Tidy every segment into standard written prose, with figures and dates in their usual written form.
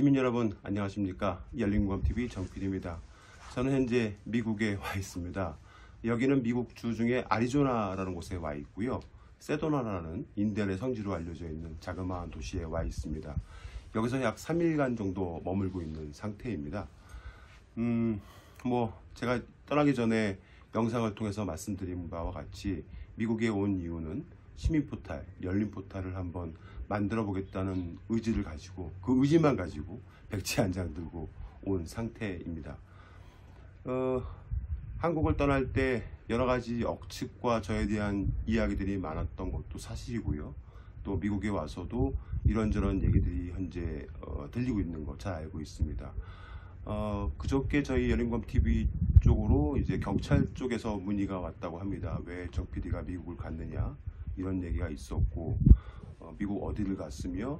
시민 여러분 안녕하십니까. 열린공감TV 정PD입니다. 저는 현재 미국에 와 있습니다. 여기는 미국 주 중에 애리조나라는 곳에 와 있고요. 세도나라는 인디언의 성지로 알려져 있는 자그마한 도시에 와 있습니다. 여기서 약 3일간 정도 머물고 있는 상태입니다. 제가 떠나기 전에 영상을 통해서 말씀드린 바와 같이 미국에 온 이유는 시민포탈, 열린포탈을 한번 만들어 보겠다는 의지를 가지고, 그 의지만 가지고 백지 한 장 들고 온 상태입니다. 한국을 떠날 때 여러 가지 억측과 저에 대한 이야기들이 많았던 것도 사실이고요. 또 미국에 와서도 이런저런 얘기들이 현재 들리고 있는 거 잘 알고 있습니다. 그저께 저희 열린공감TV 쪽으로 이제 경찰 쪽에서 문의가 왔다고 합니다. 왜 정PD가 미국을 갔느냐 이런 얘기가 있었고, 미국 어디를 갔으며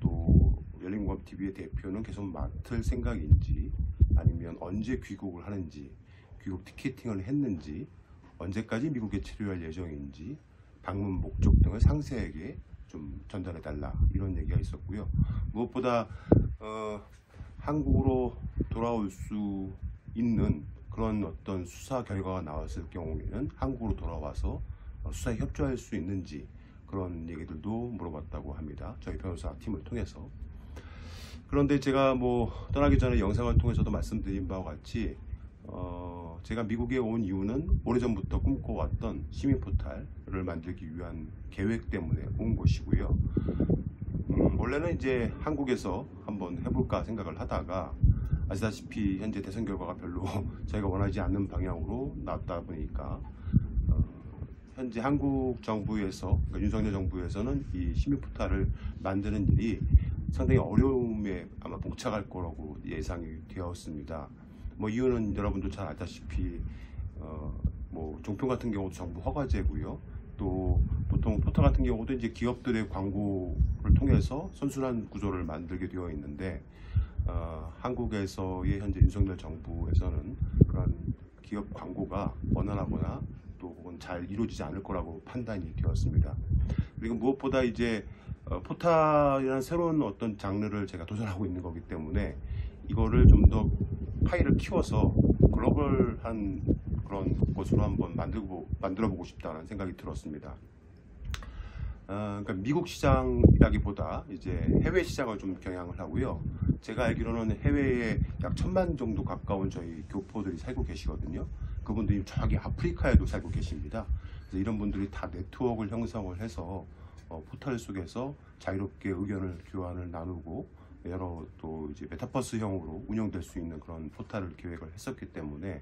또 열린공감TV의 대표는 계속 맡을 생각인지, 아니면 언제 귀국을 하는지, 귀국 티켓팅을 했는지, 언제까지 미국에 체류할 예정인지, 방문 목적 등을 상세하게 좀 전달해달라 이런 얘기가 있었고요. 무엇보다 한국으로 돌아올 수 있는 그런 어떤 수사 결과가 나왔을 경우에는 한국으로 돌아와서 수사에 협조할 수 있는지 그런 얘기들도 물어봤다고 합니다. 저희 변호사 팀을 통해서. 그런데 제가 떠나기 전에 영상을 통해서도 말씀드린 바와 같이 제가 미국에 온 이유는 오래전부터 꿈꿔왔던 시민포탈을 만들기 위한 계획 때문에 온 것이고요. 원래는 이제 한국에서 한번 해볼까 생각을 하다가, 아시다시피 현재 대선 결과가 별로 저희가 원하지 않는 방향으로 나왔다 보니까 현재 한국 정부에서, 그러니까 윤석열 정부에서는 이 시민포탈을 만드는 일이 상당히 어려움에 아마 봉착할 거라고 예상이 되었습니다. 이유는 여러분도 잘 알다시피 종편 같은 경우도 정부 허가제고요. 또 보통 포털 같은 경우도 이제 기업들의 광고를 통해서 선순환 구조를 만들게 되어 있는데, 한국에서의 현재 윤석열 정부에서는 그런 기업 광고가 원활하거나 또 혹은 잘 이루어지지 않을 거라고 판단이 되었습니다. 그리고 무엇보다 이제 포탈이라는 새로운 어떤 장르를 제가 도전하고 있는 거기 때문에 이거를 좀 더 파일을 키워서 글로벌한 그런 곳으로 한번 만들어보고 싶다는 생각이 들었습니다. 그러니까 미국 시장이라기보다 이제 해외 시장을 좀 겨냥을 하고요. 제가 알기로는 해외에 약 1000만 정도 가까운 저희 교포들이 살고 계시거든요. 그분들이 저기 아프리카에도 살고 계십니다. 그래서 이런 분들이 다 네트워크를 형성을 해서 포털 속에서 자유롭게 의견을 교환을 나누고 여러 또 이제 메타버스형으로 운영될 수 있는 그런 포털을 계획을 했었기 때문에,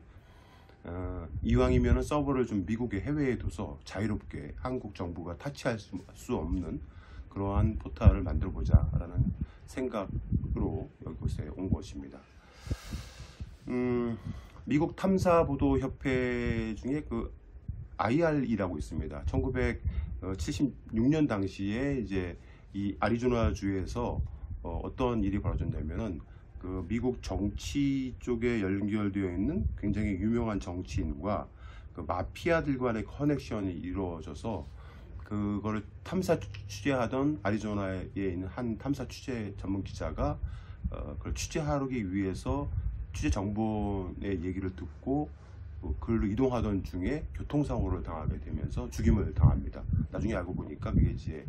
이왕이면 서버를 좀 미국의 해외에 둬서 자유롭게 한국 정부가 타치할 수 없는 그러한 포털을 만들어 보자 라는 생각으로 이곳에 온 것입니다. 미국 탐사보도협회 중에 그 IR이라고 있습니다. 1976년 당시에 이제 이 애리조나주에서 어떤 일이 벌어졌냐면은, 그 미국 정치 쪽에 연결되어 있는 굉장히 유명한 정치인과 그 마피아들 간의 커넥션이 이루어져서, 그거를 탐사 취재하던 애리조나에 있는 한 탐사 취재 전문 기자가 그걸 취재하기 위해서 취재 정보의 얘기를 듣고 글로 이동하던 중에 교통사고를 당하게 되면서 죽임을 당합니다. 나중에 알고 보니까 그게 이제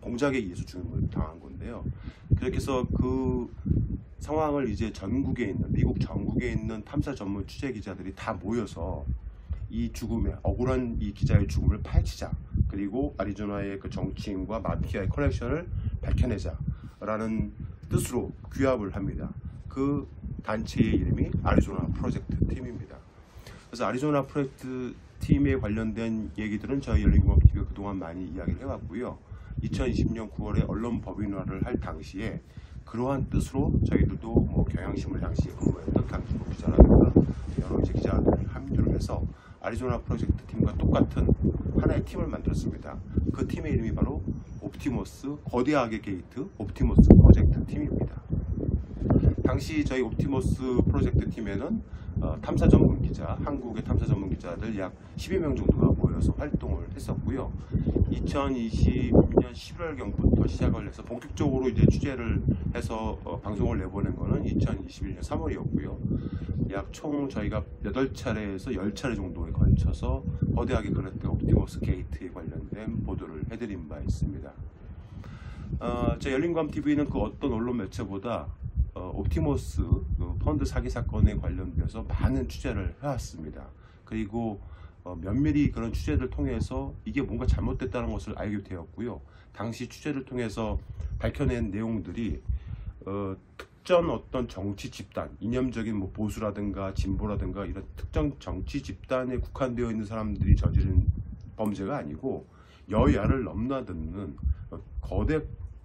공작에 의해서 죽임을 당한 건데요. 그렇게 해서 그 상황을 이제 미국 전국에 있는 탐사 전문 취재 기자들이 다 모여서 이 죽음에, 억울한 이 기자의 죽음을 파헤치자, 그리고 애리조나의 그 정치인과 마피아의 커넥션을 밝혀내자라는 뜻으로 규합을 합니다. 그 단체의 이름이 애리조나 프로젝트 팀입니다. 그래서 애리조나 프로젝트 팀에 관련된 얘기들은 저희 열린공감TV가 그동안 많이 이야기를 해왔고요. 2020년 9월에 언론 법인화를 할 당시에 그러한 뜻으로 저희들도 경향신문 당시에 근무했던 강진구 기자라든가 여러 기자들이 합류를 해서 애리조나 프로젝트 팀과 똑같은 하나의 팀을 만들었습니다. 그 팀의 이름이 바로 옵티머스, 거대하게 게이트 옵티머스 프로젝트 팀입니다. 당시 저희 옵티머스 프로젝트 팀에는 탐사 전문 기자, 한국의 탐사 전문 기자들 약 12명 정도가 모여 연구원으로서 활동을 했었고요. 2020년 11월경부터 시작을 해서 본격적으로 이제 취재를 해서 방송을 내보낸 거는 2021년 3월이었고요. 약 총 저희가 8차례에서 10차례 정도에 걸쳐서 거대하게 그랬던 옵티머스 게이트에 관련된 보도를 해드린 바 있습니다. 제 열린공감TV는 그 어떤 언론 매체보다 옵티머스 펀드 사기 사건에 관련돼서 많은 취재를 해왔습니다. 그리고 면밀히 그런 취재를 통해서 이게 뭔가 잘못됐다는 것을 알게 되었고요. 당시 취재를 통해서 밝혀낸 내용들이 특정 어떤 정치 집단, 이념적인 뭐 보수라든가 진보라든가 이런 특정 정치 집단에 국한되어 있는 사람들이 저지른 범죄가 아니고 여야를 넘나드는 거대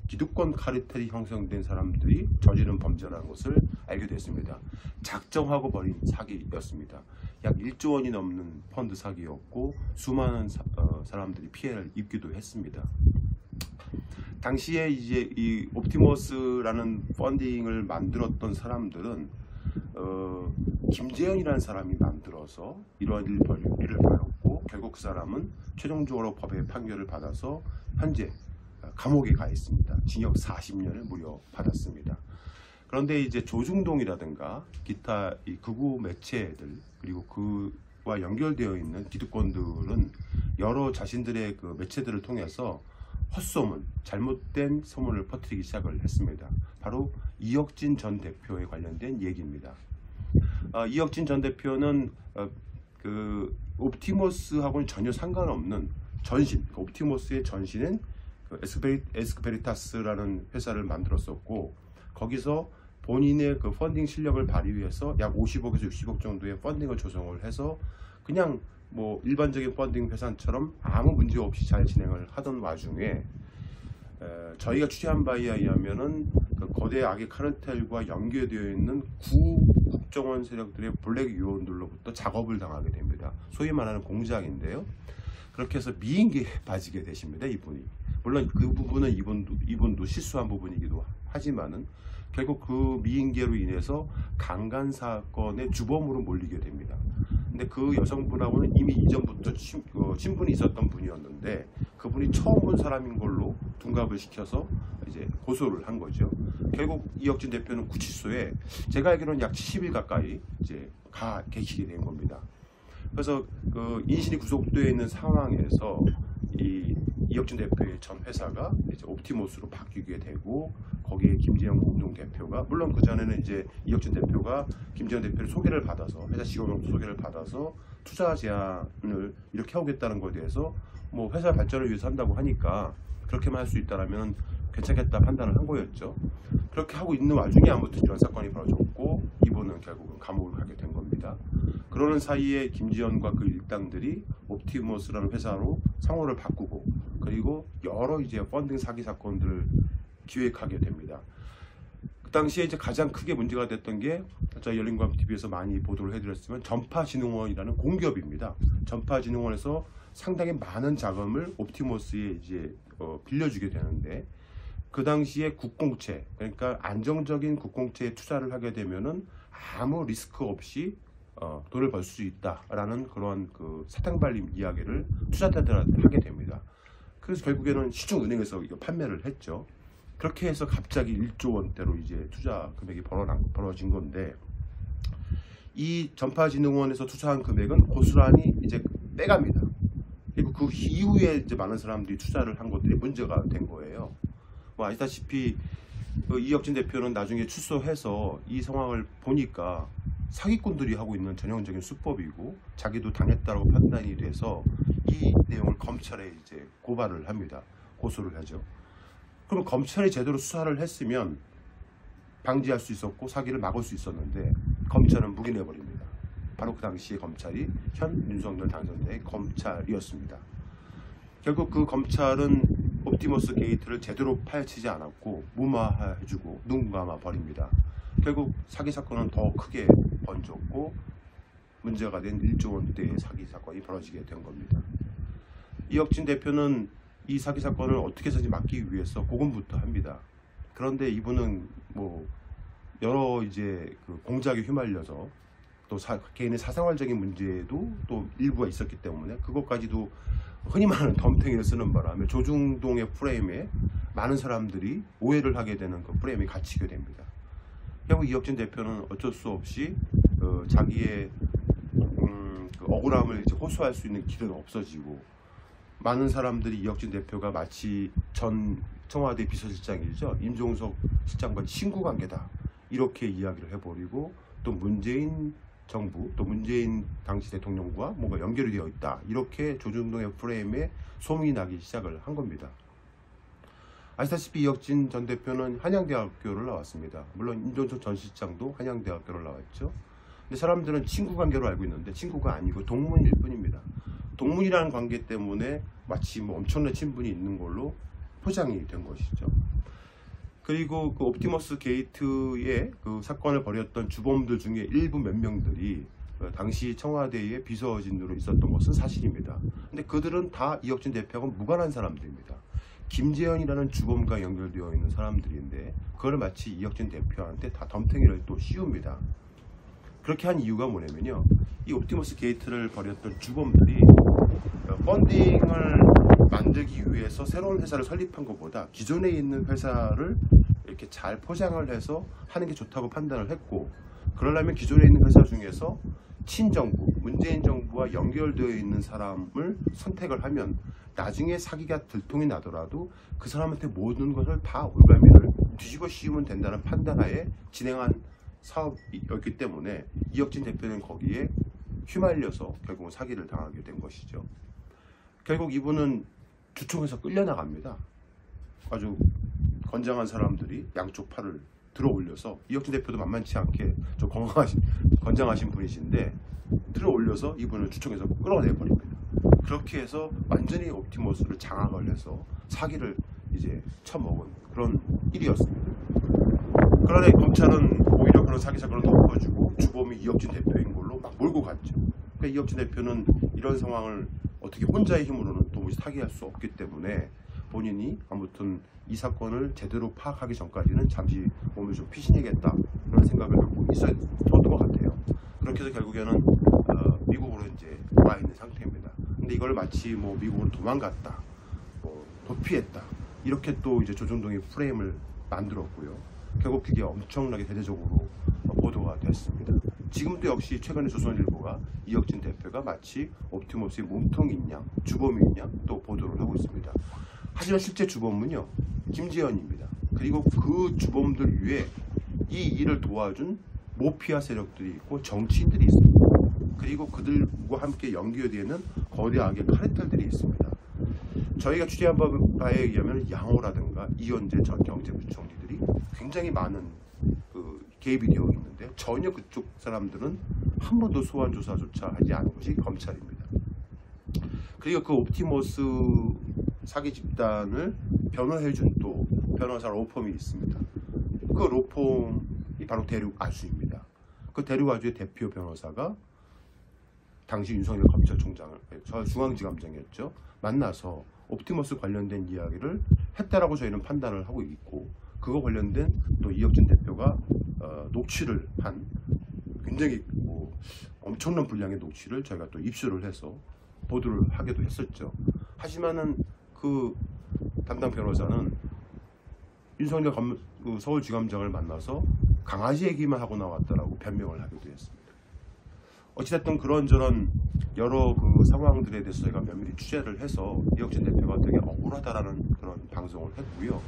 기득권 카르텔이 형성된 사람들이 저지른 범죄라는 것을 알게 됐습니다. 작정하고 벌인 사기였습니다. 약 1조 원이 넘는 펀드 사기였고 수많은 사람들이 피해를 입기도 했습니다. 당시에 이제 이 옵티머스라는 펀딩을 만들었던 사람들은 김재현이라는 사람이 만들어서 이러한 일을 벌였고 결국 그 사람은 최종적으로 법의 판결을 받아서 현재 감옥에 가 있습니다. 징역 40년을 무려 받았습니다. 그런데 이제 조중동이라든가 기타 이 극우 매체들 그리고 그와 연결되어 있는 기득권들은 여러 자신들의 그 매체들을 통해서 헛소문, 잘못된 소문을 퍼뜨리기 시작을 했습니다. 바로 이혁진 전 대표에 관련된 얘기입니다. 이혁진 전 대표는 그 옵티머스하고는 전혀 상관없는 전신, 옵티머스의 전신은 에스커베리타스라는 회사를 만들었었고 거기서 본인의 그 펀딩 실력을 발휘해서 약 50억에서 60억 정도의 펀딩을 조성을 해서 그냥 뭐 일반적인 펀딩 회사처럼 아무 문제 없이 잘 진행을 하던 와중에 저희가 취재한 바에 의하면은 그 거대 악의 카르텔과 연계되어 있는 국정원 세력들의 블랙 요원들로부터 작업을 당하게 됩니다. 소위 말하는 공작인데요. 그렇게 해서 미인계에 빠지게 되십니다. 이분이. 물론 그 부분은 이분도 실수한 부분이기도 하지만은 결국 그 미인계로 인해서 강간 사건의 주범으로 몰리게 됩니다. 근데 그 여성분하고는 이미 이전부터 친분이 있었던 분이었는데 그분이 처음 본 사람인 걸로 둔갑을 시켜서 이제 고소를 한 거죠. 결국 이혁진 대표는 구치소에 제가 알기로는 약 70일 가까이 이제 가 계시게 된 겁니다. 그래서 그 인신이 구속되어 있는 상황에서 이혁진 대표의 전 회사가 이제 옵티머스로 바뀌게 되고 거기에 김재현 공동대표가 물론 그전에는 이제 이혁진 대표가 김재현 대표를 소개를 받아서 회사 직원으로부터 소개를 받아서 투자 제안을 이렇게 하겠다는 거에 대해서 뭐 회사 발전을 위해서 한다고 하니까 그렇게만 할 수 있다라면 괜찮겠다 판단을 한 거였죠. 그렇게 하고 있는 와중에 아무튼 이런 사건이 벌어졌고 이분은 결국은 감옥을 가게 된 겁니다. 그러는 사이에 김지현과 그 일당들이 옵티머스라는 회사로 상호를 바꾸고 그리고 여러 이제 펀딩 사기 사건들을 기획하게 됩니다. 그 당시에 이제 가장 크게 문제가 됐던 게 저희 열린공감TV에서 많이 보도를 해드렸지만 전파진흥원이라는 공기업입니다. 전파진흥원에서 상당히 많은 자금을 옵티머스에 이제 빌려주게 되는데 그 당시에 국공채, 그러니까 안정적인 국공채에 투자를 하게 되면은 아무 리스크 없이 돈을 벌 수 있다라는 그런 그 사탕발림 이야기를 투자자들한테 하게 됩니다. 그래서 결국에는 시중은행에서 판매를 했죠. 그렇게 해서 갑자기 1조 원대로 이제 투자 금액이 벌어진 건데 이 전파진흥원에서 투자한 금액은 고스란히 이제 빼갑니다. 그리고 그 이후에 이제 많은 사람들이 투자를 한 것들이 문제가 된 거예요. 뭐 아시다시피 그 이혁진 대표는 나중에 출소해서 이 상황을 보니까 사기꾼들이 하고 있는 전형적인 수법이고 자기도 당했다고 판단이 돼서 이 내용을 검찰에 이제 고발을 합니다. 고소를 하죠. 그럼 검찰이 제대로 수사를 했으면 방지할 수 있었고 사기를 막을 수 있었는데 검찰은 묵인해버립니다. 바로 그 당시에 검찰이 현 윤석열 당선자의 검찰이었습니다. 결국 그 검찰은 옵티머스 게이트를 제대로 파헤치지 않았고 무마해주고 눈 감아버립니다. 결국 사기사건은 더 크게 번졌고 문제가 된 1조 원대의 사기사건이 벌어지게 된 겁니다. 이혁진 대표는 이 사기사건을 어떻게 해서든지 막기 위해서 고군분투 합니다. 그런데 이분은 뭐 여러 이제 그 공작에 휘말려서 또 개인의 사생활적인 문제도 또 일부가 있었기 때문에 그것까지도 흔히 말하는 덤탱이를 쓰는 바람에 조중동의 프레임에 많은 사람들이 오해를 하게 되는 그 프레임이 갇히게 됩니다. 결국 이혁진 대표는 어쩔 수 없이 자기의 그 억울함을 이제 호소할 수 있는 길은 없어지고, 많은 사람들이 이혁진 대표가 마치 전 청와대 비서실장이죠, 임종석 실장과 친구 관계다, 이렇게 이야기를 해버리고, 또 문재인 정부, 또 문재인 당시 대통령과 뭔가 연결이 되어 있다, 이렇게 조중동의 프레임에 소문이 나기 시작을 한 겁니다. 아시다시피 이혁진 전 대표는 한양대학교를 나왔습니다. 물론 임종석 전 실장도 한양대학교를 나왔죠. 근데 사람들은 친구 관계로 알고 있는데 친구가 아니고 동문일 뿐입니다. 동문이라는 관계 때문에 마치 뭐 엄청난 친분이 있는 걸로 포장이 된 것이죠. 그리고 그 옵티머스 게이트의 그 사건을 벌였던 주범들 중에 일부 몇 명들이 당시 청와대의 비서진으로 있었던 것은 사실입니다. 근데 그들은 다 이혁진 대표하고 무관한 사람들입니다. 김재현이라는 주범과 연결되어 있는 사람들인데 그걸 마치 이혁진 대표한테 다 덤탱이를 또 씌웁니다. 그렇게 한 이유가 뭐냐면요, 이 옵티머스 게이트를 벌였던 주범들이 펀딩을 만들기 위해서 새로운 회사를 설립한 것보다 기존에 있는 회사를 이렇게 잘 포장을 해서 하는 게 좋다고 판단을 했고, 그러려면 기존에 있는 회사 중에서 친정부, 문재인 정부와 연결되어 있는 사람을 선택을 하면 나중에 사기가 들통이 나더라도 그 사람한테 모든 것을 다 올가미를 뒤집어 씌우면 된다는 판단하에 진행한 사업이었기 때문에 이혁진 대표는 거기에 휘말려서 결국은 사기를 당하게 된 것이죠. 결국 이분은 주총에서 끌려나갑니다. 아주 건장한 사람들이 양쪽 팔을 들어 올려서, 이혁진 대표도 만만치 않게 좀 건강하신, 건장하신 분이신데 들어 올려서 이분을 주총에서 끌어내버립니다. 그렇게 해서 완전히 옵티머스를 장악을 해서 사기를 이제 처먹은 그런 일이었습니다. 그러나 검찰은 오히려 그런 사기 사건을 덮어주고 주범이 이혁진 대표인 걸로 막 몰고 갔죠. 그러니까 이혁진 대표는 이런 상황을 어떻게 혼자의 힘으로는 도무지 타개할 수 없기 때문에 본인이 아무튼 이 사건을 제대로 파악하기 전까지는 잠시 몸을 좀 피신해야겠다, 그런 생각을 갖고 있었던 것 같아요. 그렇게 해서 결국에는 미국으로 이제 와 있는 상태입니다. 근데 이걸 마치 뭐 미국으로 도망갔다, 뭐 도피했다, 이렇게 또 이제 조중동이 프레임을 만들었고요. 결국 그게 엄청나게 대대적으로 보도가 됐습니다. 지금도 역시 최근에 조선일보가 이혁진 대표가 마치 옵티머스의 몸통인 양, 주범인 양 또 보도를 하고 있습니다. 하지만 실제 주범은요, 김재현입니다. 그리고 그 주범들 위에 이 일을 도와준 모피아 세력들이 있고 정치인들이 있습니다. 그리고 그들과 함께 연결되는 거대하게 카르텔들이 있습니다. 저희가 취재한 바에 의하면 양호라든가 이현재 전 경제부총리들이 굉장히 많은 개입이 되어 있는데 전혀 그쪽 사람들은 한 번도 소환조사조차 하지 않은 것이 검찰입니다. 그리고 그 옵티머스 사기 집단을 변호해준 또 변호사 로펌이 있습니다. 그 로펌이 바로 대륙아주입니다. 그 대륙아주의 대표 변호사가 당시 윤석열 검찰총장을, 서울중앙지검장이었죠, 만나서 옵티머스 관련된 이야기를 했다라고 저희는 판단을 하고 있고, 그거 관련된 또 이혁진 대표가 녹취를 한 굉장히 엄청난 분량의 녹취를 저희가 또 입수를 해서 보도를 하기도 했었죠. 하지만은 그 담당 변호사는 윤석열 서울지검장을 만나서 강아지 얘기만 하고 나왔다라고 변명을 하기도 했습니다. 어찌됐든 그런저런 여러 그 상황들에 대해서 저희가 면밀히 취재를 해서 이혁진 대표가 되게 억울하다라는 그런 방송을 했고요.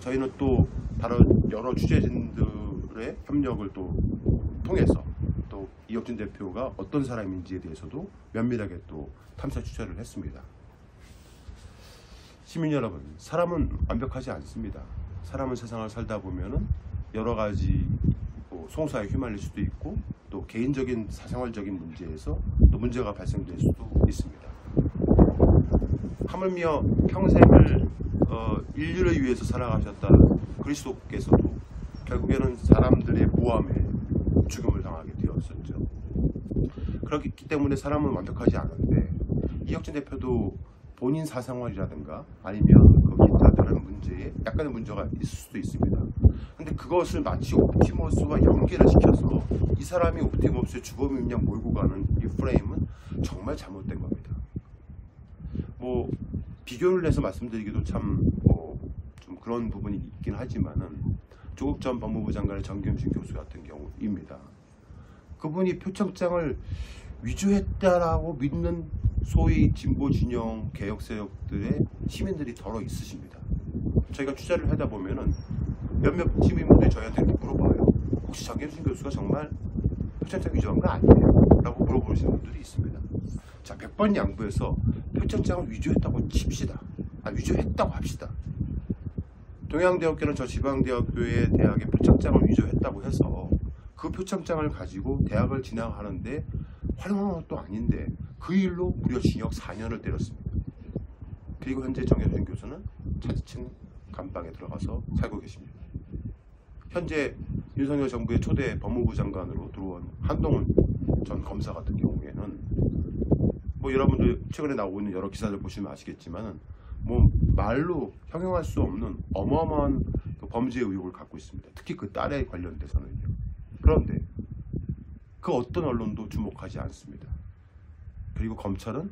저희는 또 다른 여러 취재진들의 협력을 또 통해서 또 이혁진 대표가 어떤 사람인지에 대해서도 면밀하게 또 탐사 취재를 했습니다. 시민 여러분, 사람은 완벽하지 않습니다. 사람은 세상을 살다 보면은 여러 가지 송사에 휘말릴 수도 있고, 또 개인적인 사생활적인 문제에서 또 문제가 발생될 수도 있습니다. 하물며 평생을 인류를 위해서 살아가셨다는 그리스도께서도 결국에는 사람들의 모함에 죽음을 당하게 되었었죠. 그렇기 때문에 사람은 완벽하지 않은데, 이혁진 대표도 본인 사생활이라든가 아니면 그 기타 다른 문제에 약간의 문제가 있을 수도 있습니다. 근데 그것을 마치 옵티머스와 연계를 시켜서 이 사람이 옵티머스의 주범임양 몰고 가는 이 프레임은 정말 잘못된 겁니다. 뭐 비교를 해서 말씀드리기도 참 좀 그런 부분이 있긴 하지만은 조국 전 법무부 장관의 정경심 교수 같은 경우입니다. 그분이 표창장을 위조했다라고 믿는 소위 진보 진영 개혁 세력들의 시민들이 더러 있으십니다. 저희가 취재를 하다 보면은 몇몇 시민분들이 저희한테 이렇게 물어봐요. 혹시 정경심 교수가 정말 표창장 위조한 거 아니에요? 라고 물어보시는 분들이 있습니다. 자, 100번 양보해서 표창장을 위조했다고 칩시다. 위조했다고 합시다. 동양대학교는 저 지방대학교의 대학에 표창장을 위조했다고 해서 그 표창장을 가지고 대학을 진학하는데 활용한 것도 아닌데 그 일로 무려 징역 4년을 때렸습니다. 그리고 현재 정혜준 교수는 자치층 감방에 들어가서 살고 계십니다. 현재 윤석열 정부의 초대 법무부 장관으로 들어온 한동훈 전 검사 같은 경우에는 뭐 여러분들 최근에 나오고 있는 여러 기사들 보시면 아시겠지만은 뭐 말로 형용할 수 없는 어마어마한 범죄 의혹을 갖고 있습니다. 특히 그 딸에 관련돼서는요. 그런데 그 어떤 언론도 주목하지 않습니다. 그리고 검찰은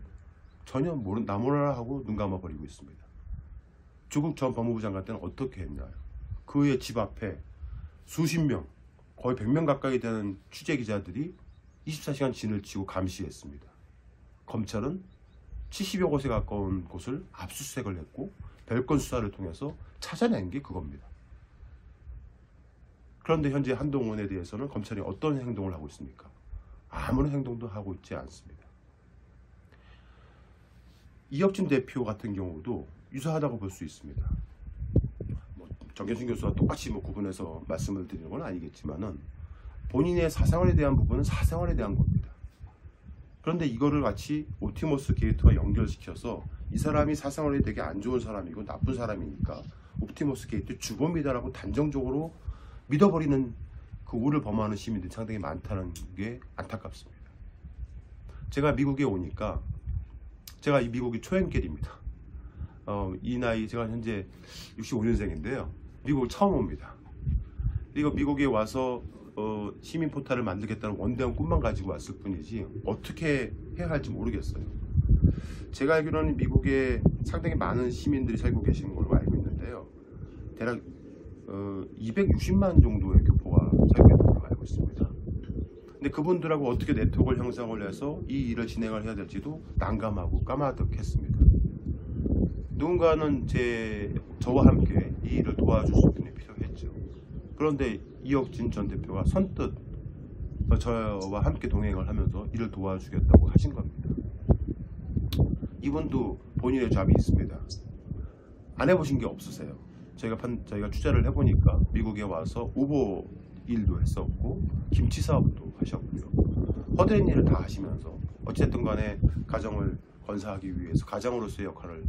전혀 나무라라 하고 눈 감아버리고 있습니다. 조국 전 법무부 장관 때는 어떻게 했나요? 그의 집 앞에 수십 명, 거의 100명 가까이 되는 취재기자들이 24시간 진을 치고 감시했습니다. 검찰은 70여 곳에 가까운 곳을 압수수색을 했고 별건 수사를 통해서 찾아낸 게 그겁니다. 그런데 현재 한동훈에 대해서는 검찰이 어떤 행동을 하고 있습니까? 아무런 행동도 하고 있지 않습니다. 이혁진 대표 같은 경우도 유사하다고 볼 수 있습니다. 뭐 정경심 교수와 똑같이 뭐 구분해서 말씀을 드리는 건 아니겠지만은 본인의 사생활에 대한 부분은 사생활에 대한 겁니다. 그런데 이거를 마치 옵티머스 게이트와 연결시켜서 이 사람이 사생활이 되게 안 좋은 사람이고 나쁜 사람이니까 옵티머스 게이트 주범이다라고 단정적으로 믿어버리는 그 오를 범하는 시민들이 상당히 많다는 게 안타깝습니다. 제가 미국에 오니까 제가 이 미국이 초행길입니다. 이 나이 제가 현재 65년생인데요. 미국을 처음 옵니다. 그리고 미국에 와서 시민 포탈을 만들겠다는 원대한 꿈만 가지고 왔을 뿐이지 어떻게 해야 할지 모르겠어요. 제가 알기로는 미국에 상당히 많은 시민들이 살고 계시는 걸로 알고 있는데요. 대략 260만 정도의 교포가 살고 있는 걸로 알고 있습니다. 근데 그분들하고 어떻게 네트워크를 형성을 해서 이 일을 진행을 해야 될지도 난감하고 까마득했습니다. 누군가는 저와 함께 이 일을 도와줄 수 있는 게 필요했죠. 그런데 이혁진 전 대표가 선뜻 저와 함께 동행을 하면서 일을 도와주겠다고 하신 겁니다. 이분도 본인의 잡이 있습니다. 안 해보신 게 없으세요. 저희가 취재를 해보니까 미국에 와서 우버 일도 했었고 김치 사업도 하셨고요. 허드렛 일을 다 하시면서 어쨌든 간에 가정을 건사하기 위해서 가장으로서의 역할을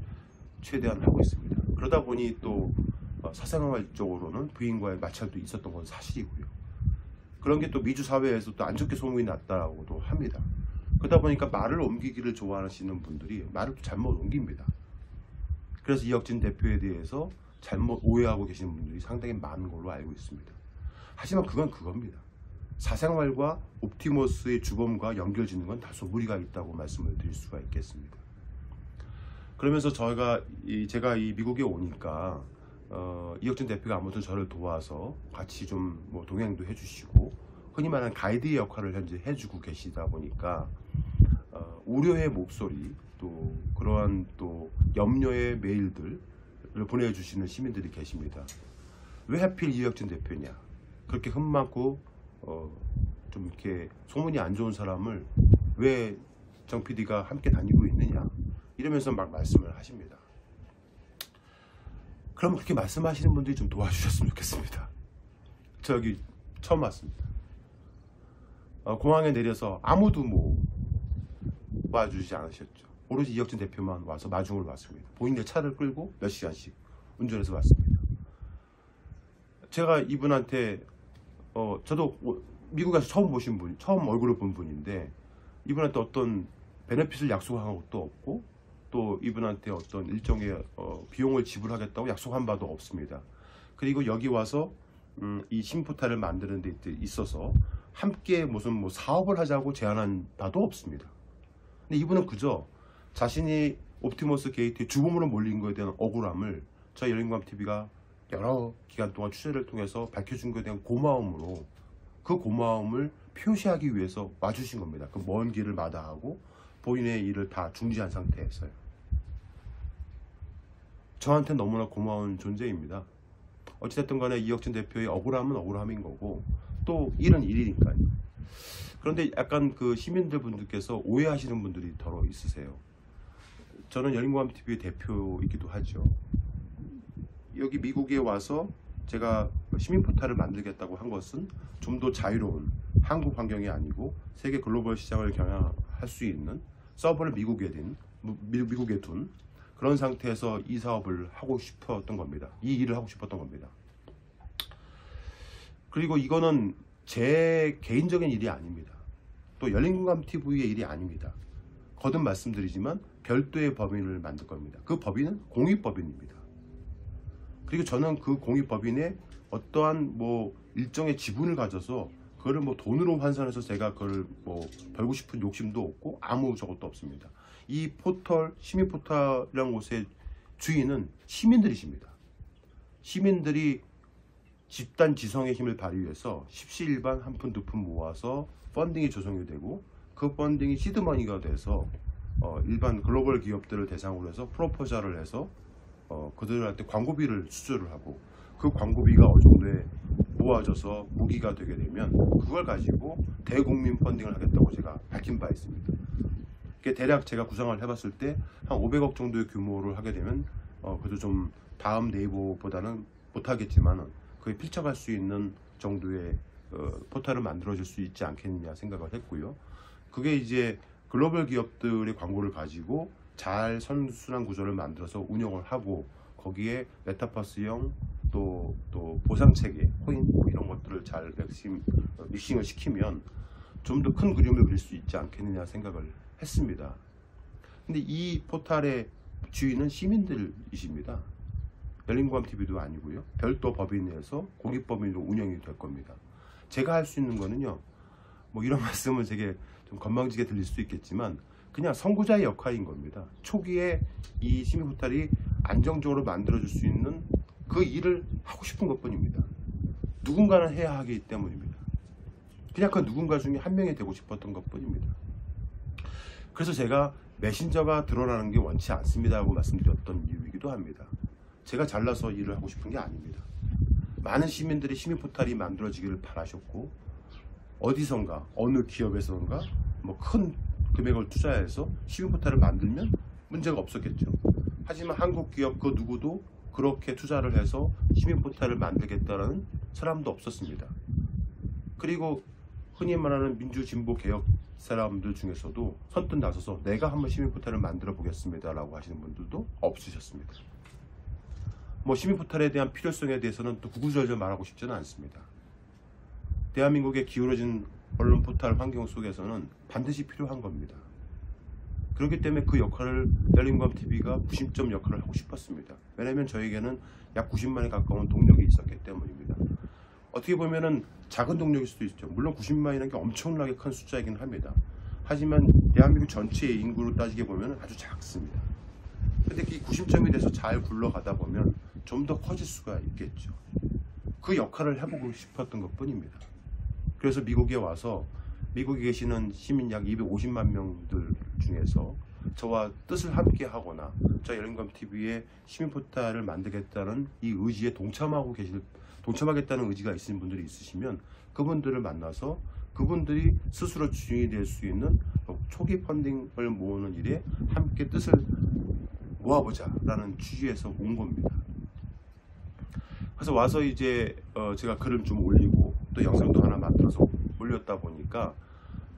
최대한 하고 있습니다. 그러다 보니 또 사생활적으로는 부인과의 마찰도 있었던 건 사실이고요. 그런 게 또 미주 사회에서 또 안 좋게 소문이 났다고도 합니다. 그러다 보니까 말을 옮기기를 좋아하시는 분들이 말을 잘못 옮깁니다. 그래서 이혁진 대표에 대해서 잘못 오해하고 계시는 분들이 상당히 많은 걸로 알고 있습니다. 하지만 그건 그겁니다. 사생활과 옵티머스의 주범과 연결짓는 건 다소 무리가 있다고 말씀을 드릴 수가 있겠습니다. 그러면서 제가 미국에 오니까 이혁진 대표가 아무튼 저를 도와서 같이 좀 뭐 동행도 해주시고 흔히 말하는 가이드의 역할을 현재 해주고 계시다 보니까 우려의 목소리 또 그러한 또 염려의 메일들을 보내주시는 시민들이 계십니다. 왜 하필 이혁진 대표냐? 그렇게 흠맞고 좀 이렇게 소문이 안 좋은 사람을 왜 정 PD가 함께 다니고 있느냐? 이러면서 막 말씀을 하십니다. 그럼 그렇게 말씀하시는 분들이 좀 도와주셨으면 좋겠습니다. 저 여기 처음 왔습니다. 공항에 내려서 아무도 뭐 와주지 않으셨죠. 오로지 이혁진 대표만 와서 마중을 왔습니다. 본인의 차를 끌고 몇 시간씩 운전해서 왔습니다. 제가 이분한테 저도 미국에서 처음 얼굴을 본 분인데 이분한테 어떤 베네핏을 약속한 것도 없고 또 이분한테 어떤 일정의 비용을 지불하겠다고 약속한 바도 없습니다. 그리고 여기 와서 이 신포탈을 만드는 데 있어서 함께 무슨 뭐 사업을 하자고 제안한 바도 없습니다. 근데 이분은 그저 자신이 옵티머스 게이트의 주범으로 몰린 거에 대한 억울함을 저희 열린공감TV가 여러 기간 동안 취재를 통해서 밝혀준 거에 대한 고마움으로 그 고마움을 표시하기 위해서 와주신 겁니다. 그 먼 길을 마다하고 본인의 일을 다 중지한 상태에서요. 저한테 너무나 고마운 존재입니다. 어찌됐든 간에 이혁진 대표의 억울함은 억울함인 거고 또 일은 일이니까요. 그런데 약간 그 시민들 분들께서 오해하시는 분들이 더러 있으세요. 저는 열린공감TV의 대표이기도 하죠. 여기 미국에 와서 제가 시민포탈을 만들겠다고 한 것은 좀 더 자유로운 한국 환경이 아니고 세계 글로벌 시장을 경영할 수 있는 서버를 미국에 둔 그런 상태에서 이 사업을 하고 싶었던 겁니다. 이 일을 하고 싶었던 겁니다. 그리고 이거는 제 개인적인 일이 아닙니다. 또 열린공감TV의 일이 아닙니다. 거듭 말씀드리지만 별도의 법인을 만들 겁니다. 그 법인은 공익법인입니다. 그리고 저는 그 공익법인에 어떠한 뭐 일정의 지분을 가져서 그거를 뭐 돈으로 환산해서 제가 그걸 뭐 벌고 싶은 욕심도 없고 아무 저것도 없습니다. 이 포털, 시민포털이라는 곳의 주인은 시민들이십니다. 시민들이 집단 지성의 힘을 발휘해서 십시일반 한 푼 두 푼 모아서 펀딩이 조성이 되고 그 펀딩이 시드머니가 돼서 일반 글로벌 기업들을 대상으로 해서 프로포자를 해서 그들한테 광고비를 수주를 하고 그 광고비가 어느 정도에 모아져서 무기가 되게 되면 그걸 가지고 대국민 펀딩을 하겠다고 제가 밝힌 바 있습니다. 대략 제가 구상을 해봤을 때 한 500억 정도의 규모를 하게 되면 그래도 좀 다음 네이버보다는 못하겠지만 그에 필착할 수 있는 정도의 포털을 만들어줄 수 있지 않겠느냐 생각을 했고요. 그게 이제 글로벌 기업들의 광고를 가지고 잘 선순환 구조를 만들어서 운영을 하고 거기에 메타버스형 또 보상체계, 코인 이런 것들을 잘 믹싱을 시키면 좀 더 큰 그림을 그릴 수 있지 않겠느냐 생각을 했습니다. 근데 이 포탈의 주인은 시민들이십니다. 열린공감TV도 아니고요. 별도 법인에서 공익법인으로 운영이 될 겁니다. 제가 할 수 있는 거는요. 뭐 이런 말씀은 되게 좀 건방지게 들릴 수도 있겠지만 그냥 선구자의 역할인 겁니다. 초기에 이 시민포탈이 안정적으로 만들어줄 수 있는 그 일을 하고 싶은 것뿐입니다. 누군가는 해야 하기 때문입니다. 그냥 그 누군가 중에 한 명이 되고 싶었던 것뿐입니다. 그래서 제가 메신저가 드러나는 게 원치 않습니다 하고 말씀드렸던 이유이기도 합니다. 제가 잘나서 일을 하고 싶은 게 아닙니다. 많은 시민들이 시민포탈이 만들어지기를 바라셨고 어디선가 어느 기업에선가 뭐 큰 금액을 투자해서 시민포탈을 만들면 문제가 없었겠죠. 하지만 한국 기업 그 누구도 그렇게 투자를 해서 시민포탈을 만들겠다는 사람도 없었습니다. 그리고 흔히 말하는 민주진보개혁 사람들 중에서도 선뜻 나서서 내가 한번 시민포탈을 만들어 보겠습니다 라고 하시는 분들도 없으셨습니다. 뭐 시민포탈에 대한 필요성에 대해서는 또 구구절절 말하고 싶지는 않습니다. 대한민국의 기울어진 언론 포탈 환경 속에서는 반드시 필요한 겁니다. 그렇기 때문에 그 역할을 열린공감TV가 구심점 역할을 하고 싶었습니다. 왜냐하면 저에게는 약 90만에 가까운 동력이 있었기 때문입니다. 어떻게 보면은 작은 동력일 수도 있죠. 물론 90만이라는 게 엄청나게 큰 숫자이긴 합니다. 하지만 대한민국 전체의 인구로 따지게 보면 아주 작습니다. 근데 이 90점이 돼서 잘 굴러가다 보면 좀 더 커질 수가 있겠죠. 그 역할을 해보고 싶었던 것 뿐입니다. 그래서 미국에 와서 미국에 계시는 시민 약 250만 명들 중에서 저와 뜻을 함께 하거나 저 열린공감TV의 시민포탈을 만들겠다는 이 의지에 동참하겠다는 의지가 있으신 분들이 있으시면 그분들을 만나서 그분들이 스스로 주인이 될 수 있는 초기 펀딩을 모으는 일에 함께 뜻을 모아보자 라는 취지에서 온 겁니다. 그래서 와서 이제 제가 글을 좀 올리고 또 영상도 하나 만들어서 올렸다 보니까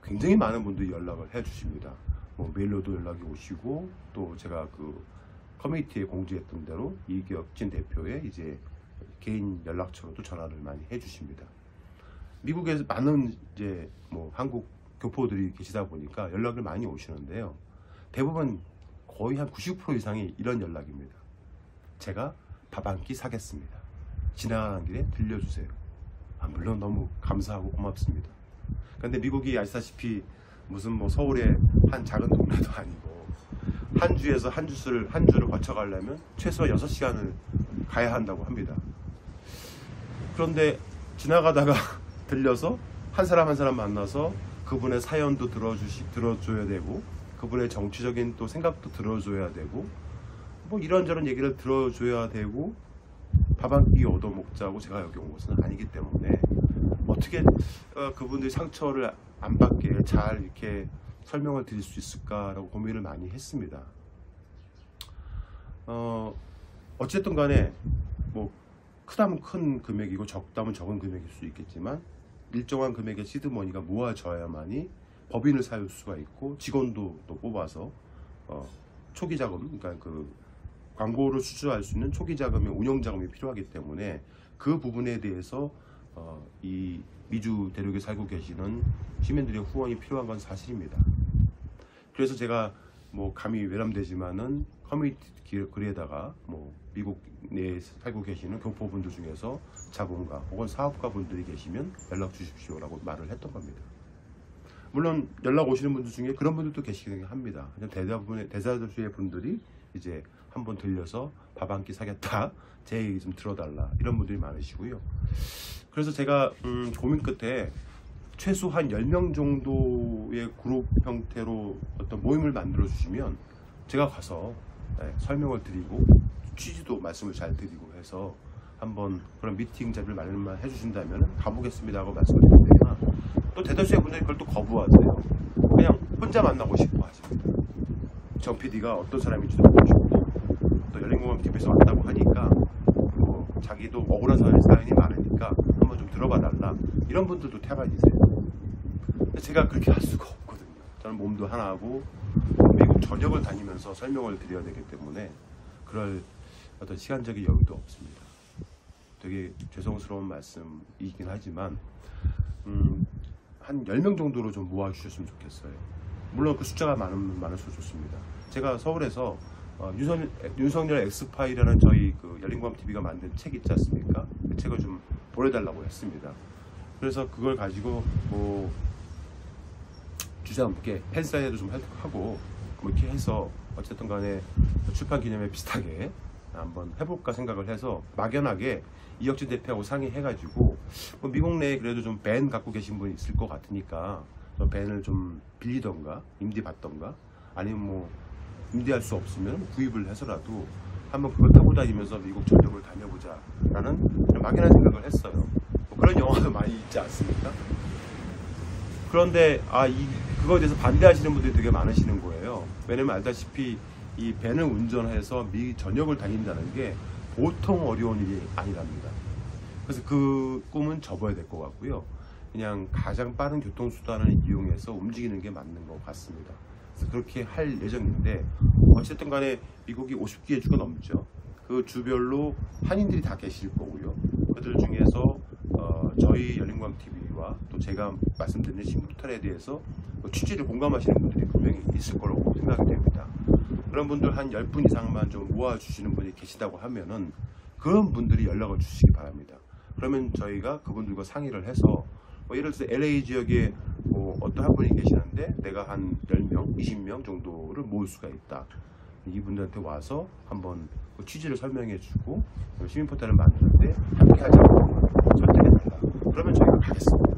굉장히 많은 분들이 연락을 해 주십니다. 뭐 메일로도 연락이 오시고 또 제가 그 커뮤니티에 공지했던 대로 이혁진 대표의 이제 개인 연락처로도 전화를 많이 해주십니다. 미국에서 많은 이제 뭐 한국 교포들이 계시다 보니까 연락을 많이 오시는데요. 대부분 거의 한 90% 이상이 이런 연락입니다. 제가 밥 한 끼 사겠습니다. 지나가는 길에 들려주세요. 물론 너무 감사하고 고맙습니다. 그런데 미국이 아시다시피 무슨 뭐 서울의 한 작은 동네도 아니고 한 주에서 한 주를 거쳐가려면 최소 6시간을 가야 한다고 합니다. 그런데 지나가다가 들려서 한 사람 한 사람 만나서 그분의 사연도 들어줘야 되고 그분의 정치적인 또 생각도 들어줘야 되고 뭐 이런저런 얘기를 들어줘야 되고 밥 한 끼 얻어먹자고 제가 여기 온 것은 아니기 때문에 어떻게 그분들이 상처를 안 받게 잘 이렇게 설명을 드릴 수 있을까라고 고민을 많이 했습니다. 어쨌든 간에 뭐 크다면 큰 금액이고 적다면 적은 금액일 수 있겠지만 일정한 금액의 시드머니가 모아져야만이 법인을 살 수가 있고 직원도 또 뽑아서 초기 자금, 그러니까 그 광고를 수주할 수 있는 초기 자금의 운영 자금이 필요하기 때문에 그 부분에 대해서 이 미주 대륙에 살고 계시는 시민들의 후원이 필요한 건 사실입니다. 그래서 제가 뭐 감히 외람되지만은 커뮤니티 글에다가 뭐 미국 내에 살고 계시는 교포분들 중에서 자본가 혹은 사업가 분들이 계시면 연락 주십시오라고 말을 했던 겁니다. 물론 연락 오시는 분들 중에 그런 분들도 계시긴 합니다. 대다수의 분들이 이제 한번 들려서 밥 한 끼 사겠다, 제 얘기 좀 들어달라 이런 분들이 많으시고요. 그래서 제가 고민 끝에 최소 한 10명 정도의 그룹 형태로 어떤 모임을 만들어 주시면 제가 가서 설명을 드리고 취지도 말씀을 잘 드리고 해서 한번 그런 미팅 자리를 마련만 해주신다면 가보겠습니다 하고 말씀을 드리면 또 대다수의 분들이 그걸 또 거부하세요. 그냥 혼자 만나고 싶어 하십니다. 정 PD가 어떤 사람인지도 보고 싶고 또 열린공감TV에서 왔다고 하니까 뭐 자기도 억울한 사연이 많으니까 한번 좀 들어봐달라 이런 분들도 태반이세요. 제가 그렇게 할 수가 없거든요. 저는 몸도 하나하고 미국 전역을 다니면서 설명을 드려야 되기 때문에 그럴 어떤 시간적인 여유도 없습니다. 되게 죄송스러운 말씀이긴 하지만 한 10명 정도로 좀 모아주셨으면 좋겠어요. 물론 그 숫자가 많을수록 좋습니다. 제가 서울에서 윤석열 X파일이라는 저희 그 열린공감TV가 만든 책 있지 않습니까? 그 책을 좀 보내달라고 했습니다. 그래서 그걸 가지고 뭐 주제와 함께 팬사인회도 좀 하고 뭐 이렇게 해서 어쨌든 간에 출판 기념회 비슷하게 한번 해볼까 생각을 해서 막연하게 이혁진 대표하고 상의해가지고 뭐 미국 내에 그래도 좀 밴 갖고 계신 분이 있을 것 같으니까 밴을 좀 빌리던가 임대받던가 아니면 뭐 임대할 수 없으면 구입을 해서라도 한번 그걸 타고 다니면서 미국 전역을 다녀보자 라는 막연한 생각을 했어요. 뭐 그런 영화도 많이 있지 않습니까? 그런데 그거에 대해서 반대하시는 분들이 되게 많으시는 거예요. 왜냐면 알다시피 이 밴을 운전해서 미 전역을 다닌다는 게 보통 어려운 일이 아니랍니다. 그래서 그 꿈은 접어야 될 것 같고요. 그냥 가장 빠른 교통수단을 이용해서 움직이는 게 맞는 것 같습니다. 그래서 그렇게 할 예정인데 어쨌든 간에 미국이 50개의 주가 넘죠. 그 주별로 한인들이 다 계실 거고요. 그들 중에서 저희 열린공감TV와 또 제가 말씀드린 신부탈에 대해서 취지를 공감하시는 분들이 분명히 있을 거라고 생각이 됩니다. 그런 분들 한 10분 이상만 좀 모아주시는 분이 계시다고 하면은 그런 분들이 연락을 주시기 바랍니다. 그러면 저희가 그분들과 상의를 해서 뭐 예를 들어서 LA 지역에 뭐 어떤 한 분이 계시는데 내가 한 10명, 20명 정도를 모을 수가 있다. 이분들한테 와서 한번 그 취지를 설명해주고 시민포털을 만드는데 함께하자고 설득해달라. 그러면 저희가 가겠습니다.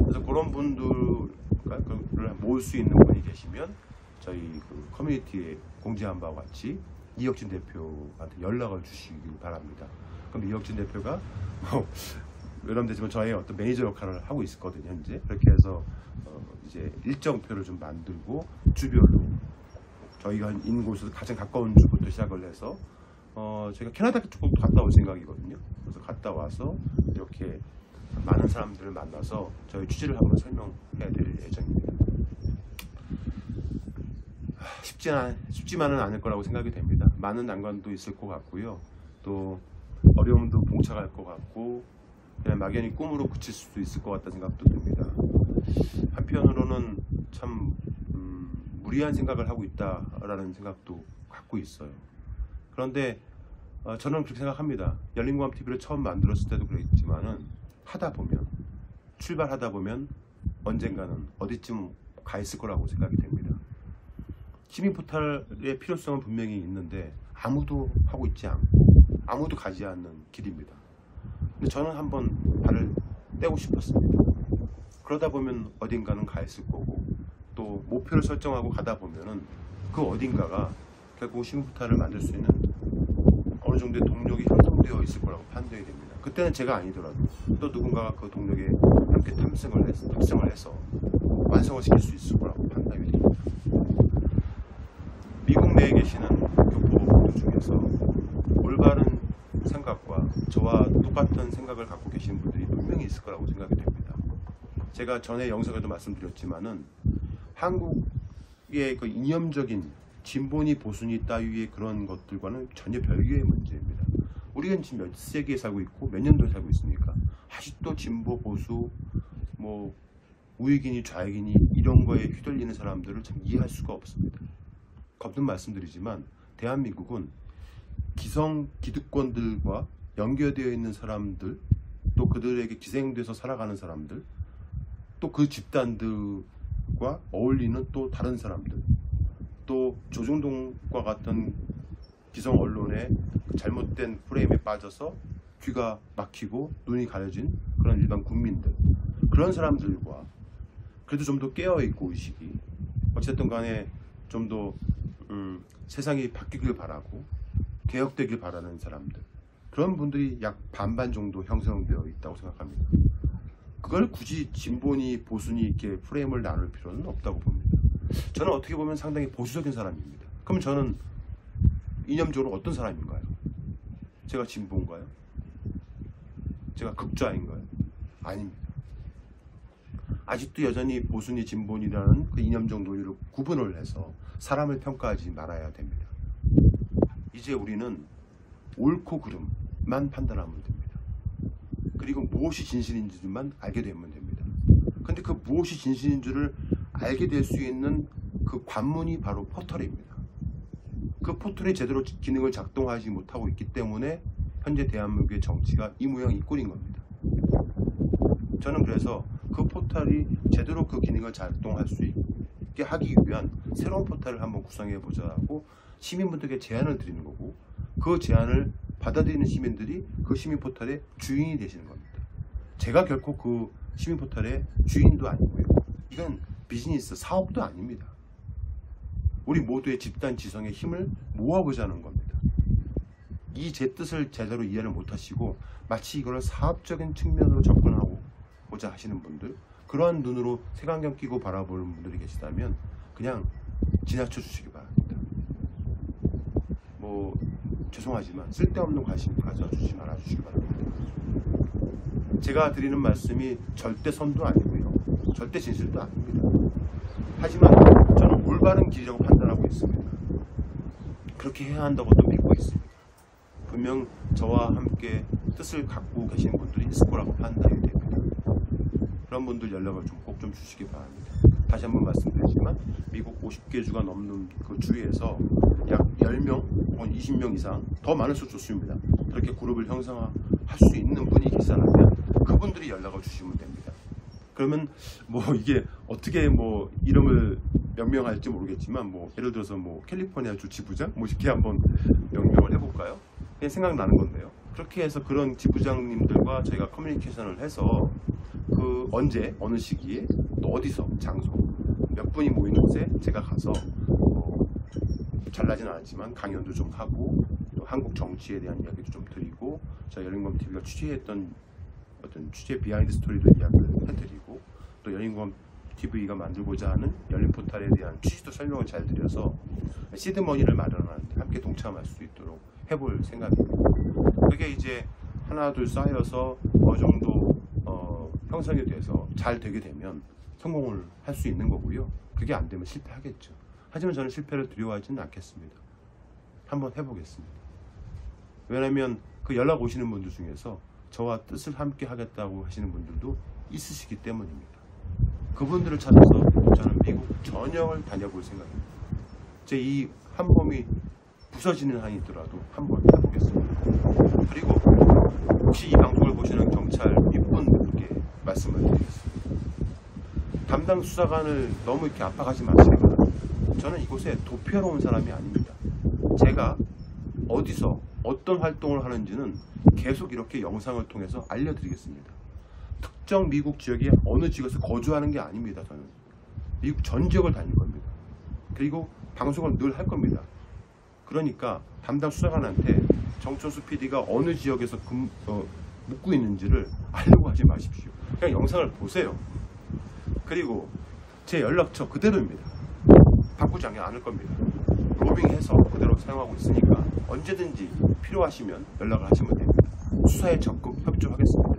그래서 그런 분들을 모을 수 있는 분이 계시면 저희 그 커뮤니티에 공지한 바와 같이 이혁진 대표한테 연락을 주시길 바랍니다. 그럼 이혁진 대표가 뭐 외람되지만 저의 어떤 매니저 역할을 하고 있거든요. 현재 그렇게 해서 이제 일정표를 좀 만들고 주별로 저희가 있는 곳에서 가장 가까운 주부터 시작을 해서 저희가 캐나다 쪽도 갔다 올 생각이거든요. 그래서 갔다 와서 이렇게 많은 사람들을 만나서 저희 취지를 한번 설명해야 될 예정입니다. 쉽지만은 않을 거라고 생각이 됩니다. 많은 난관도 있을 것 같고요. 또 어려움도 봉착할 것 같고 그냥 막연히 꿈으로 그칠 수도 있을 것 같다는 생각도 듭니다. 한편으로는 참 무리한 생각을 하고 있다라는 생각도 갖고 있어요. 그런데 저는 그렇게 생각합니다. 열린공감TV를 처음 만들었을 때도 그랬지만은 하다 보면, 출발하다 보면 언젠가는 어디쯤 가 있을 거라고 생각이 됩니다. 시민포털의 필요성은 분명히 있는데 아무도 하고 있지 않고 아무도 가지 않는 길입니다. 근데 저는 한번 발을 떼고 싶었습니다. 그러다 보면 어딘가는 가 있을 거고, 또 목표를 설정하고 가다 보면은 그 어딘가가 결국 시민포털을 만들 수 있는 어느 정도의 동력이 형성되어 있을 거라고 판단이 됩니다. 그때는 제가 아니더라도 또 누군가가 그 동력에 함께 탑승을 해서 완성을 시킬 수 있을 거라고 판단이 됩니다. 미국 내에 계시는 교포분들 중에서 올바른 생각과 저와 똑같은 생각을 갖고 계신 분들이 분명히 있을 거라고 생각이 됩니다. 제가 전에 영상에도 말씀드렸지만은 한국의 그 이념적인 진보니 보수니 따위의 그런 것들과는 전혀 별개의 문제입니다. 우리는 지금 몇 세기에 살고 있고 몇 년도에 살고 있습니까? 아직도 진보 보수 뭐 우익이니 좌익이니 이런 거에 휘둘리는 사람들을 참 이해할 수가 없습니다. 거듭 말씀드리지만 대한민국은 기성 기득권들과 연결되어 있는 사람들, 또 그들에게 기생돼서 살아가는 사람들, 또 그 집단들과 어울리는 또 다른 사람들, 또 조중동과 같은 기성 언론의 잘못된 프레임에 빠져서 귀가 막히고 눈이 가려진 그런 일반 국민들, 그런 사람들과 그래도 좀 더 깨어있고 의식이 어쨌든 간에 좀 더 세상이 바뀌길 바라고 개혁되길 바라는 사람들, 그런 분들이 약 반반 정도 형성되어 있다고 생각합니다. 그걸 굳이 진보니 보수니 이렇게 프레임을 나눌 필요는 없다고 봅니다. 저는 어떻게 보면 상당히 보수적인 사람입니다. 그럼 저는 이념적으로 어떤 사람인가요? 제가 진보인가요? 제가 극좌인가요? 아닙니다. 아직도 여전히 보수니 진보니라는 그 이념적 논리로 구분을 해서 사람을 평가하지 말아야 됩니다. 이제 우리는 옳고 그름만 판단하면 됩니다. 그리고 무엇이 진실인지만 알게 되면 됩니다. 근데 그 무엇이 진실인 줄을 알게 될 수 있는 그 관문이 바로 포털입니다. 그 포털이 제대로 기능을 작동하지 못하고 있기 때문에 현재 대한민국의 정치가 이 모양 이 꼴인 겁니다. 저는 그래서 그 포털이 제대로 그 기능을 작동할 수 있게 하기 위한 새로운 포털을 한번 구성해보자고 시민분들에게 제안을 드리는 거고, 그 제안을 받아들이는 시민들이 그 시민 포털의 주인이 되시는 겁니다. 제가 결코 그 시민 포털의 주인도 아니고요. 이건 비즈니스, 사업도 아닙니다. 우리 모두의 집단 지성의 힘을 모아보자는 겁니다. 이 제 뜻을 제대로 이해를 못하시고 마치 이걸 사업적인 측면으로 접근하고자 하시는 분들, 그러한 눈으로 색안경 끼고 바라보는 분들이 계시다면 그냥 지나쳐 주시기 바랍니다. 뭐 죄송하지만 쓸데없는 관심 가져주지 말아주시기 바랍니다. 제가 드리는 말씀이 절대 선도 아니고요, 절대 진실도 아닙니다. 하지만 저는 올바른 길이라고 판단하고 있습니다. 그렇게 해야 한다고 또 믿고 있습니다. 분명 저와 함께 뜻을 갖고 계시는 분들이 있을 거라고 판단이 됩니다. 그런 분들 연락을 좀 꼭 좀 주시기 바랍니다. 다시 한번 말씀드리지만 미국 50개 주가 넘는 그 주위에서 약 10명 혹은 20명 이상, 더 많을수록 좋습니다. 그렇게 그룹을 형성할 수 있는 분이 계시다면 그분들이 연락을 주시면 됩니다. 그러면 뭐 이게 어떻게 뭐 이름을 명명할지 모르겠지만 뭐 예를 들어서 뭐 캘리포니아 주 지부장 뭐 이렇게 한번 명명을 해볼까요? 그냥 생각나는 건데요. 그렇게 해서 그런 지부장님들과 저희가 커뮤니케이션을 해서 그 언제 어느 시기에 또 어디서 장소 몇 분이 모인 곳에 제가 가서 잘나진 않았지만 강연도 좀 하고 또 한국 정치에 대한 이야기도 좀 드리고, 저희 열린공감TV가 취재했던 어떤 취재 비하인드 스토리도 이야기를 해드리고, 또 열린공감TV가 만들고자 하는 열린포탈에 대한 취지도 설명을 잘 드려서 시드머니를 마련하는데 함께 동참할 수 있도록 해볼 생각입니다. 그게 이제 하나 둘 쌓여서 어느 정도 형성이 돼서 잘 되게 되면 성공을 할 수 있는 거고요. 그게 안 되면 실패하겠죠. 하지만 저는 실패를 두려워하지는 않겠습니다. 한번 해보겠습니다. 왜냐하면 그 연락 오시는 분들 중에서 저와 뜻을 함께 하겠다고 하시는 분들도 있으시기 때문입니다. 그분들을 찾아서 저는 미국 전역을 다녀볼 생각입니다. 제 이 한 몸이 부서지는 한이 있더라도 한번 해보겠습니다. 그리고 혹시 이 방송을 보시는 경찰 윗분들, 담당 수사관을 너무 이렇게 압박하지 마시고, 저는 이곳에 도피하러 온 사람이 아닙니다. 제가 어디서 어떤 활동을 하는지는 계속 이렇게 영상을 통해서 알려드리겠습니다. 특정 미국 지역의 어느 지역에서 거주하는 게 아닙니다. 저는 미국 전 지역을 다닐 겁니다. 그리고 방송을 늘 할 겁니다. 그러니까 담당 수사관한테 정천수 PD가 어느 지역에서 묵고 있는지를 알려고 하지 마십시오. 그냥 영상을 보세요. 그리고 제 연락처 그대로입니다. 바꾸지 않을 겁니다. 로빙해서 그대로 사용하고 있으니까 언제든지 필요하시면 연락을 하시면 됩니다. 수사에 적극 협조하겠습니다.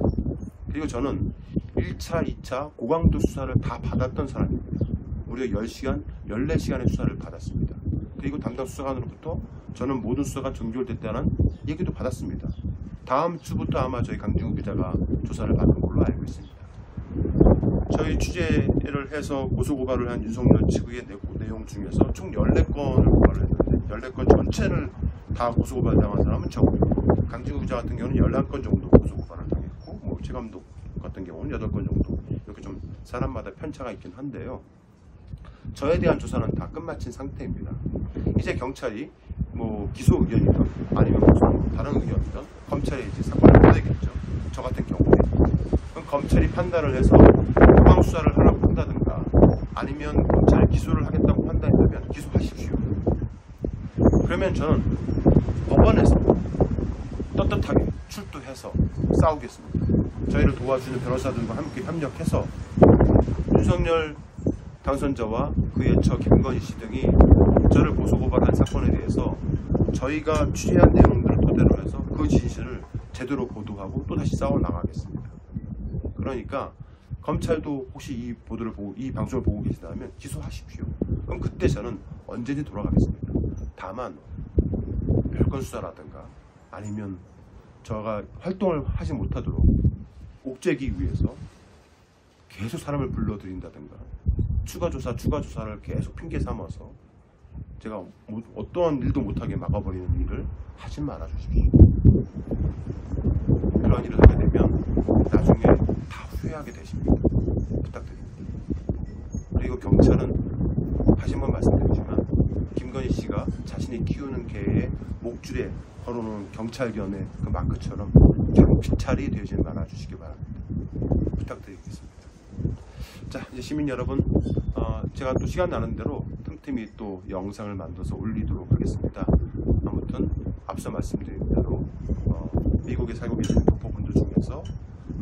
그리고 저는 1차, 2차 고강도 수사를 다 받았던 사람입니다. 무려 10시간, 14시간의 수사를 받았습니다. 그리고 담당 수사관으로부터 저는 모든 수사가 종결됐다는 얘기도 받았습니다. 다음 주부터 아마 저희 강진구 기자가 조사를 받는 걸로 알고 있습니다. 저희 취재를 해서 고소고발을 한 윤석열 측의 내용 중에서 총 14건을 고발을 했는데 14건 전체를 다 고소고발 당한 사람은 적고, 강진구 기자 같은 경우는 11건 정도 고소고발을 당했고, 뭐 최감독 같은 경우는 8건 정도, 이렇게 좀 사람마다 편차가 있긴 한데요. 저에 대한 조사는 다 끝마친 상태입니다. 이제 경찰이 뭐 기소 의견이든 아니면 무슨 다른 의견이든 검찰이 이제 사건을 보내겠죠. 저 같은 경우에 그럼 검찰이 판단을 해서 소방 수사를 하라고 한다든가, 아니면 검찰이 기소를 하겠다고 판단하면 기소하십시오. 그러면 저는 법원에서 떳떳하게 출두해서 싸우겠습니다. 저희를 도와주는 변호사들과 함께 협력해서 윤석열 당선자와 그의 처 김건희 씨 등이 저를 고소고발한 사건에 대해서 저희가 취재한 내용들을 토대로 해서 그 진실을 제대로 보도하고 또 다시 싸워나가겠습니다. 그러니까 검찰도 혹시 이 보도를 보고, 이 방송을 보고 계시다면 기소하십시오. 그럼 그때 저는 언제든지 돌아가겠습니다. 다만 별건 수사라든가 아니면 저가 활동을 하지 못하도록 옥죄기 위해서 계속 사람을 불러들인다든가 추가 조사를 계속 핑계 삼아서 제가 어떠한 일도 못하게 막아버리는 일을 하지 말아 주십시오. 그런 일을 하게 되면 나중에 다 후회하게 되십니다. 부탁드립니다. 그리고 경찰은 다시 한번 말씀드리지만, 김건희 씨가 자신이 키우는 개의 목줄에 걸어놓은 경찰견의 그 마크처럼 경찰이 되지 말아 주시기 바랍니다. 부탁드리겠습니다. 자, 이제 시민 여러분, 제가 또 시간 나는 대로 틈틈이 또 영상을 만들어서 올리도록 하겠습니다. 아무튼 앞서 말씀드린 대로 미국에 살고 계신 교포분들 중에서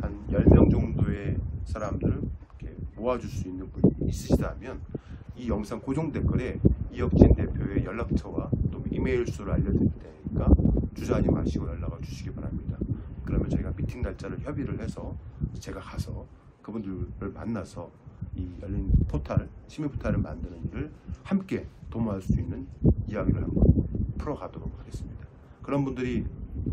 한 10명 정도의 사람들을 이렇게 모아줄 수 있는 분이 있으시다면 이 영상 고정 댓글에 이혁진 대표의 연락처와 또 이메일 주소를 알려드릴 테니까 주저하지 마시고 연락을 주시기 바랍니다. 그러면 저희가 미팅 날짜를 협의를 해서 제가 가서 그분들을 만나서 이 열린 포탈, 시민포탈을 만드는 일을 함께 도모할 수 있는 이야기를 한번 풀어가도록 하겠습니다. 그런 분들이,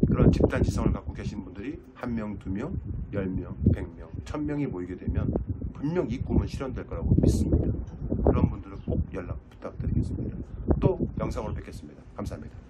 그런 집단 지성을 갖고 계신 분들이 1명, 2명, 10명, 100명, 1000명이 모이게 되면 분명 이 꿈은 실현될 거라고 믿습니다. 그런 분들은 꼭 연락 부탁드리겠습니다. 또 영상으로 뵙겠습니다. 감사합니다.